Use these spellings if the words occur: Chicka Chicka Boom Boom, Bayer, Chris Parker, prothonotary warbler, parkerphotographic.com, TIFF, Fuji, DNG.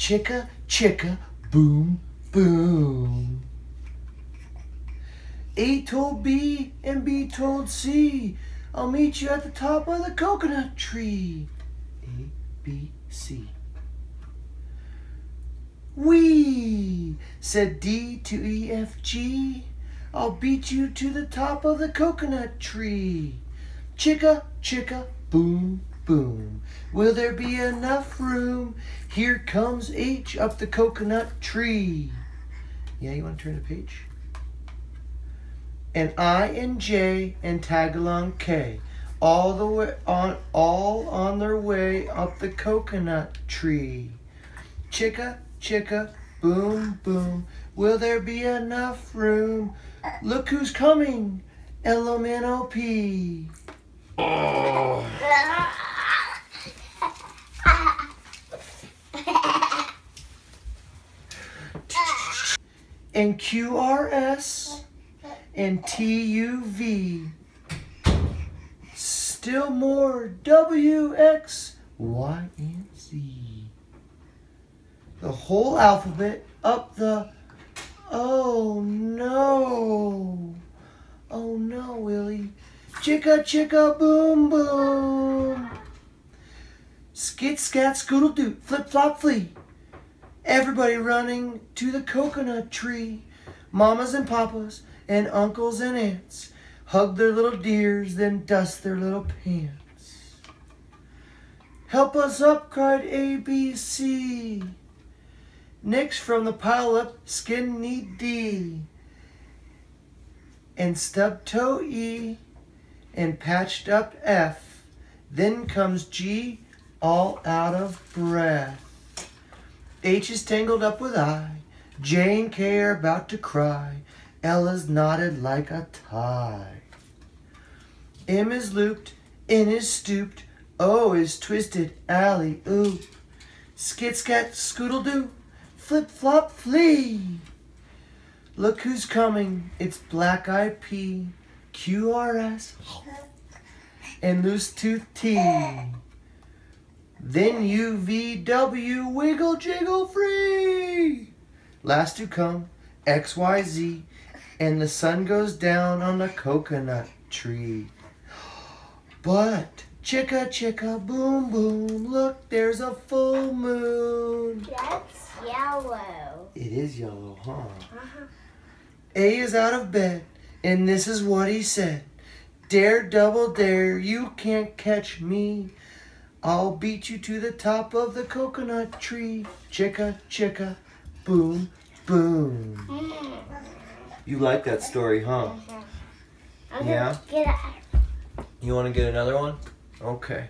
Chicka Chicka Boom Boom. A told B and B told C, I'll meet you at the top of the coconut tree. A, B, C. Wee, said D to E, F, G, I'll beat you to the top of the coconut tree. Chicka Chicka Boom Boom. Will there be enough room? Here comes H up the coconut tree. Yeah, you want to turn the page? And I and J and tag along K, all on their way up the coconut tree. Chicka Chicka Boom Boom. Will there be enough room? Look who's coming. L-O-M-N-O-P. Oh. And QRS and TUV. Still more WX, Y, and Z. The whole alphabet up the... Oh no. Oh no, Willie. Chicka Chicka Boom Boom. Skit scat scoodle doot flip flop flea. Everybody running to the coconut tree. Mamas and papas and uncles and aunts hug their little dears, then dust their little pants. Help us up, cried ABC. Next from the pile up, skin knee D. And stub toe E. And patched up F. Then comes G, all out of breath. H is tangled up with I. J and K are about to cry. L is knotted like a tie. M is looped. N is stooped. O is twisted. Alley oop. Skit scat scoodle doo. Flip flop flee. Look who's coming. It's Black Eyed P, QRS, and Loose Tooth T. Then UVW, wiggle jiggle free. Last to come, XYZ, and the sun goes down on the coconut tree. But Chicka Chicka Boom Boom, look, there's a full moon. That's yellow. It is yellow, huh? Uh-huh. A is out of bed, and this is what he said. Dare, double dare, you can't catch me. I'll beat you to the top of the coconut tree. Chicka, chicka, boom, boom. You like that story, huh? Yeah? You want to get another one? Okay.